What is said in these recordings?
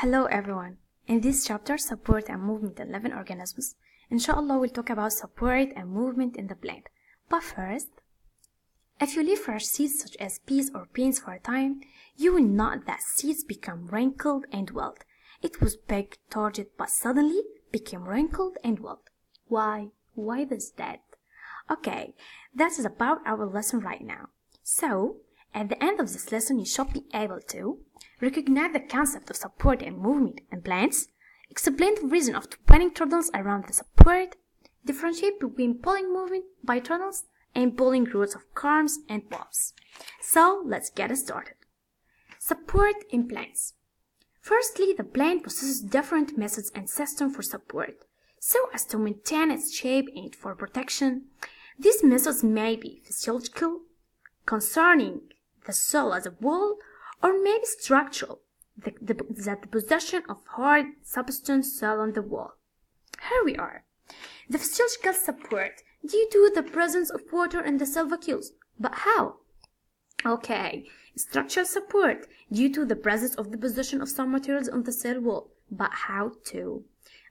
Hello everyone. In this chapter, support and movement in living organisms, inshallah we'll talk about support and movement in the plant. But first, if you leave fresh seeds such as peas or beans for a time, you will note that seeds become wrinkled and wilt. It was big, turgid, but suddenly became wrinkled and wilt. Why? Why is that? Okay, that is about our lesson right now. So, at the end of this lesson, you should be able to recognize the concept of support and movement in plants, explain the reason of twining turtles around the support, differentiate between pulling movement by turtles and pulling roots of corms and bulbs. So, let's get started. Support in plants. Firstly, the plant possesses different methods and systems for support, so as to maintain its shape and for protection. These methods may be physiological, concerning the soil as a whole, or maybe structural, that the possession of hard substance soil on the wall. Here we are. The physiological support due to the presence of water in the cell vacuoles. But how? Okay, structural support due to the presence of the possession of some materials on the cell wall. But how to?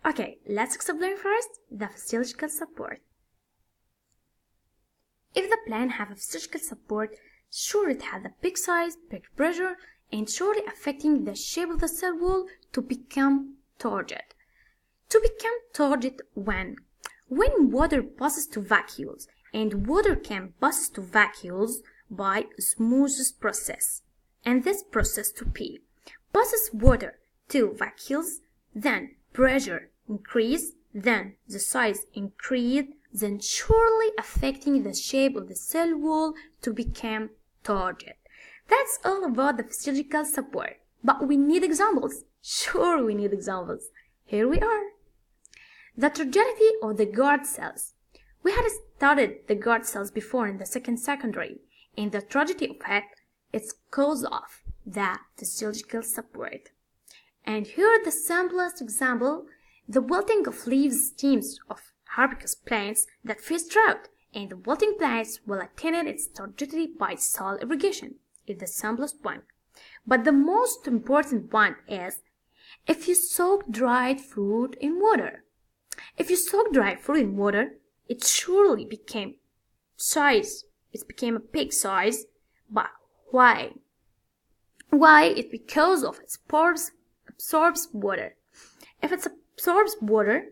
Okay, let's explain first the physiological support. If the plant have a physiological support, sure it has a big size, big pressure, and surely affecting the shape of the cell wall to become turgid. To become turgid when water passes to vacuoles, and water can pass to vacuoles by osmosis process, and this process to P passes water to vacuoles, then pressure increase, then the size increase, then surely affecting the shape of the cell wall to become turgid. That's all about the physiological support. But we need examples. Sure, we need examples. Here we are. The turgidity of the guard cells. We had studied the guard cells before in the secondary. And the tragedy of it, it's cause of the physiological support. And here the simplest example, the wilting of leaves, stems of herbaceous plants that face drought, and the wilting plants will attain its turgidity by soil irrigation. It's the simplest one. But the most important one is if you soak dried fruit in water. If you soak dried fruit in water, it surely became size. It became a big size. But why? Why? It's because of its pores absorbs water. If it absorbs water,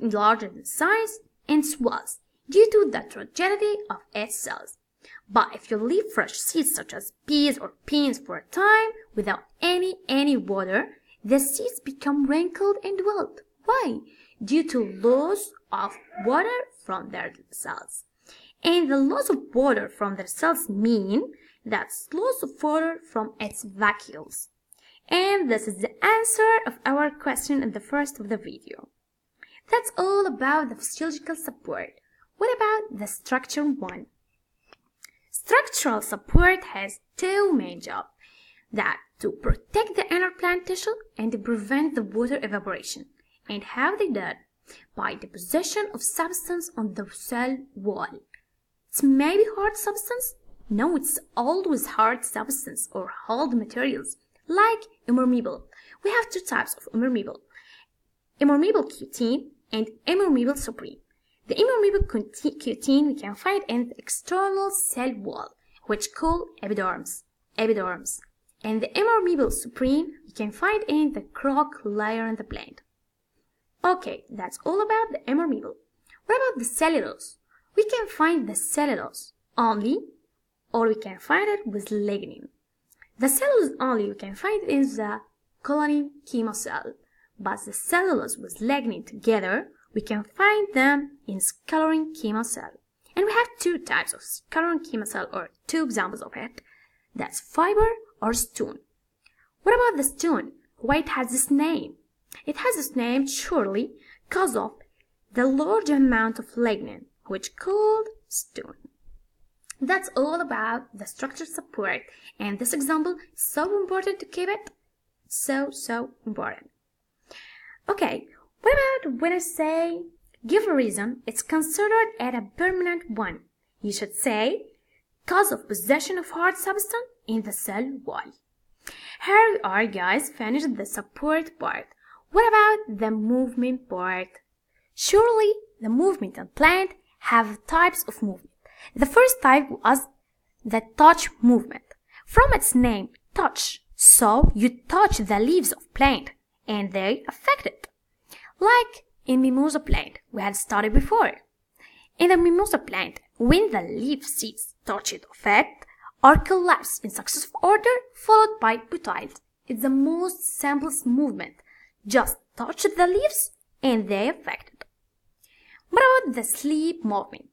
larger in size and swells due to the turgidity of its cells. But if you leave fresh seeds such as peas or beans for a time without any water, the seeds become wrinkled and wilt. Why? Due to loss of water from their cells. And the loss of water from their cells mean that's loss of water from its vacuoles. And this is the answer of our question in the first of the video. That's all about the physiological support. What about the structure one? Structural support has two main jobs, that to protect the inner plant tissue and to prevent the water evaporation. And how they did? By the possession of substance on the cell wall. It's maybe hard substance? No, it's always hard substance or hard materials, like impermeable. We have two types of impermeable. Impermeable cutin and impermeable suberin. The impermeable cutin we can find in the external cell wall, which called epidermis. And the impermeable suberin we can find in the cork layer in the plant. Okay, that's all about the impermeable. What about the cellulose? We can find the cellulose only, or we can find it with lignin. The cellulose only we can find in the collenchyma cell. But the cellulose with lignin together, we can find them in sclerenchyma cell. And we have two types of sclerenchyma cell, or two examples of it. That's fiber or stone. What about the stone? Why it has this name? It has this name surely because of the large amount of lignin, which called stone. That's all about the structure support. And this example is so important to keep it. So important. Okay, what about when I say give a reason, it's considered as a permanent one. You should say cause of possession of hard substance in the cell wall. Here are, guys, finished the support part. What about the movement part? Surely the movement and plant have types of movement. The first type was the touch movement. From its name, touch, so you touch the leaves of plant and they affect it. Like in mimosa plant we had studied before. In the mimosa plant, when the leaf seeds touch it of it, or collapse in successive order followed by petioles. It's the most simplest movement. Just touch the leaves and they affect it. What about the sleep movement?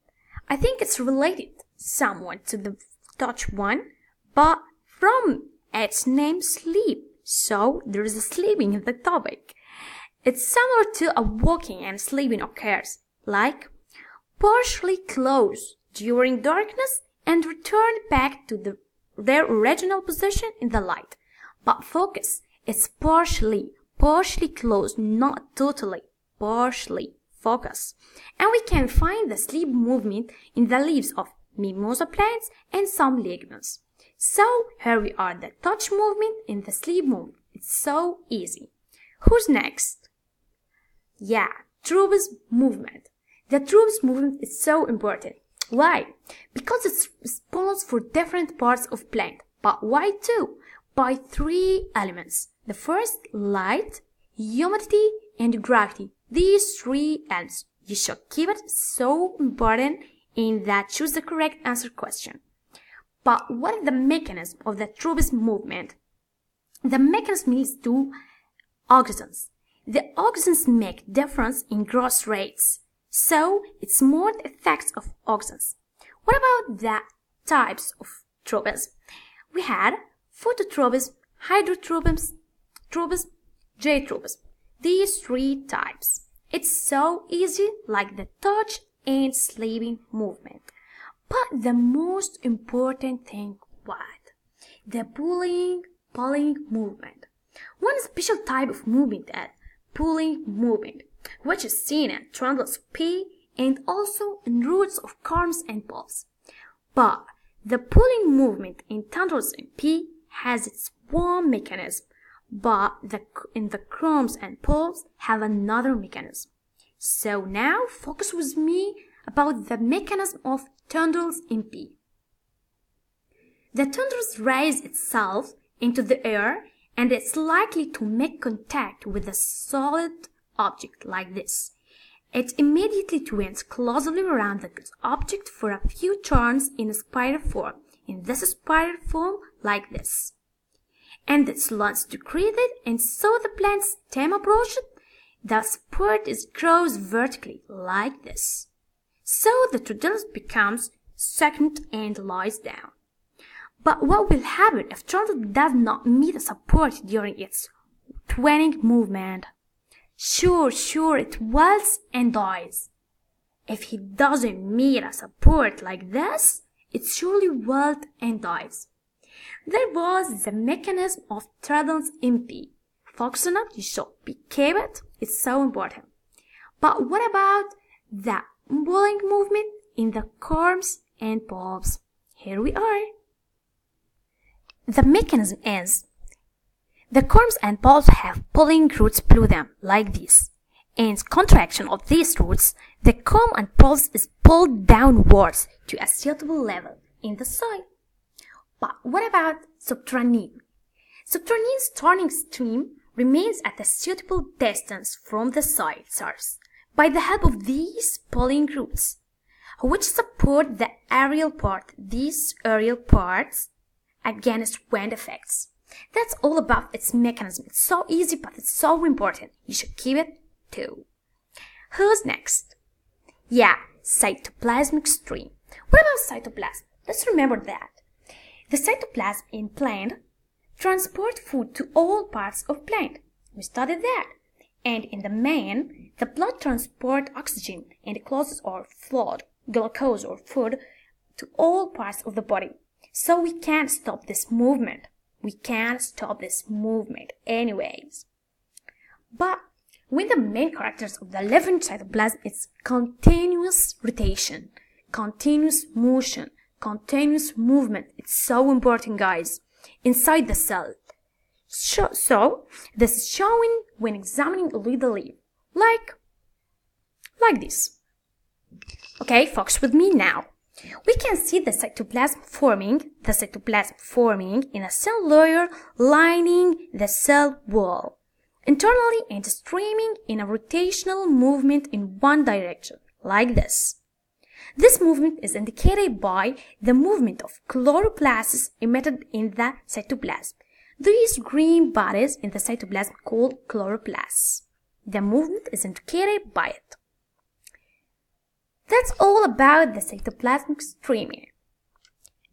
I think it's related somewhat to the touch one, but from its name sleep, so there is a sleeping in the topic. It's similar to a walking and sleeping occurs, like partially close during darkness and return back to their original position in the light. But focus, it's partially closed, not totally, partially focus. And we can find the sleep movement in the leaves of mimosa plants and some lignans. So here we are, the touch movement and the sleep movement. It's so easy. Who's next? Yeah, tropism movement. The tropism movement is so important. Why? Because it's responds for different parts of plant. But why two? By three elements. The first, light, humidity, and gravity. These three elements. You should keep it so important in that choose the correct answer question. But what is the mechanism of the tropism movement? The mechanism leads to auxins. The auxins make difference in growth rates. So, it's more the effects of auxins. What about the types of tropism? We had phototropism, hydrotropism, geotropism. These three types. It's so easy, like the touch and sleeping movement. But the most important thing, what? The pulling movement. One special type of movement is pulling movement, which is seen in trundles of pea and also in roots of corms and bulbs. But the pulling movement in tendrils and pea has its own mechanism, but in the corms and bulbs have another mechanism. So now focus with me about the mechanism of tendrils in pea. The tendrils raise itself into the air and it's likely to make contact with a solid object like this. It immediately twines closely around the object for a few turns in a spiral form, in this spiral form like this. And its leaves decrease it, and so the plant's stem approaches. The support grows vertically like this. So the tendrils becomes second and lies down. But what will happen if tendril does not meet a support during its twining movement? Sure, it wilts and dies. If he doesn't meet a support like this, it surely wilts and dies. There was the mechanism of tendrils in pea. Focus on it, you should keep it, it's so important. But what about the pulling movement in the corms and bulbs? Here we are. The mechanism is the corms and bulbs have pulling roots below them, like this. In contraction of these roots, the corm and bulbs is pulled downwards to a suitable level in the soil. But what about subterranean? Subterranean's turning stream remains at a suitable distance from the soil surface by the help of these pulling roots, which support the aerial part, these aerial parts, against wind effects. That's all about its mechanism. It's so easy, but it's so important. You should keep it too. Who's next? Yeah, cytoplasmic stream. What about cytoplasm? Let's remember that. The cytoplasm in plant transport food to all parts of plant. We studied that. And in the man, the blood transport oxygen and clothes or fluid, glucose or food to all parts of the body. So we can't stop this movement. Anyways. But when the main characters of the living cytoplasm is continuous rotation, continuous motion, continuous movement. It's so important, guys. Inside the cell. So, this is showing when examining the leaf, like this. Okay, focus with me now. We can see the cytoplasm forming, in a cell layer lining the cell wall, internally and streaming in a rotational movement in one direction, like this. This movement is indicated by the movement of chloroplasts emitted in the cytoplasm. These green bodies in the cytoplasm called chloroplasts. The movement is indicated by it. That's all about the cytoplasmic streaming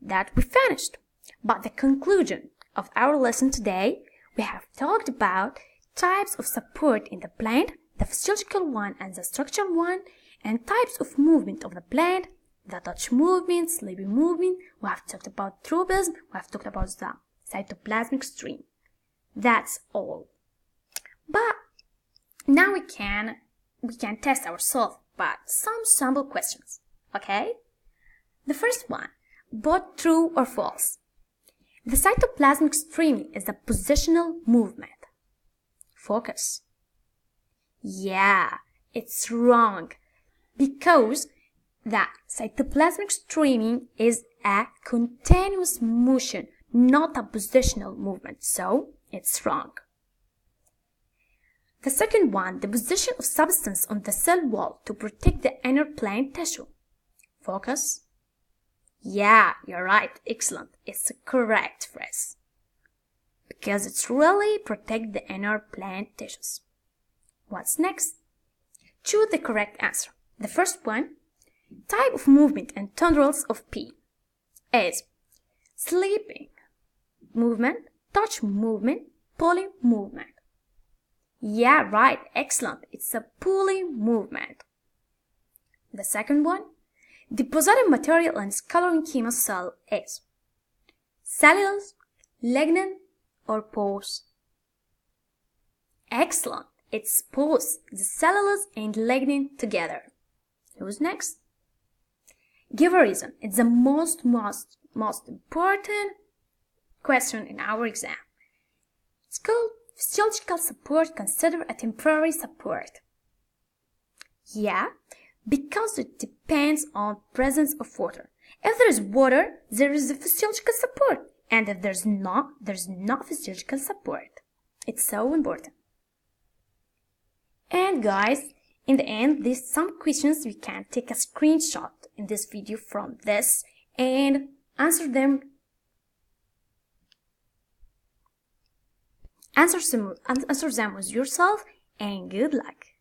that we finished. But the conclusion of our lesson today, we have talked about types of support in the plant, the physiological one and the structural one, and types of movement of the plant, the touch movement, sleeping movement. We have talked about tropism, we have talked about the cytoplasmic stream. That's all. But now we can test ourselves by some sample questions. Okay? The first one, both true or false. The cytoplasmic streaming is a positional movement. Focus. Yeah, it's wrong. Because the cytoplasmic streaming is a continuous motion, not a positional movement, so it's wrong. The second one, the position of substance on the cell wall to protect the inner plant tissue. Focus. Yeah, you're right, excellent. It's a correct phrase. Because it's really protect the inner plant tissues. What's next? Choose the correct answer. The first one, type of movement and tendrils of P is sleeping movement, touch movement, pulling movement. Yeah, right, excellent. It's a pulling movement. The second one, depositing material in sclerenchyma cell is cellulose, lignin, or pores. Excellent. It's pores, the cellulose and lignin together. Who's next? Give a reason. It's the most important question in our exam. It's called physiological support considered a temporary support. Yeah, because it depends on presence of water. If there is water, there is a physiological support. And if there's not, there's no physiological support. It's so important. And guys, in the end, there's some questions we can take a screenshot in this video from this and answer them with yourself, and good luck.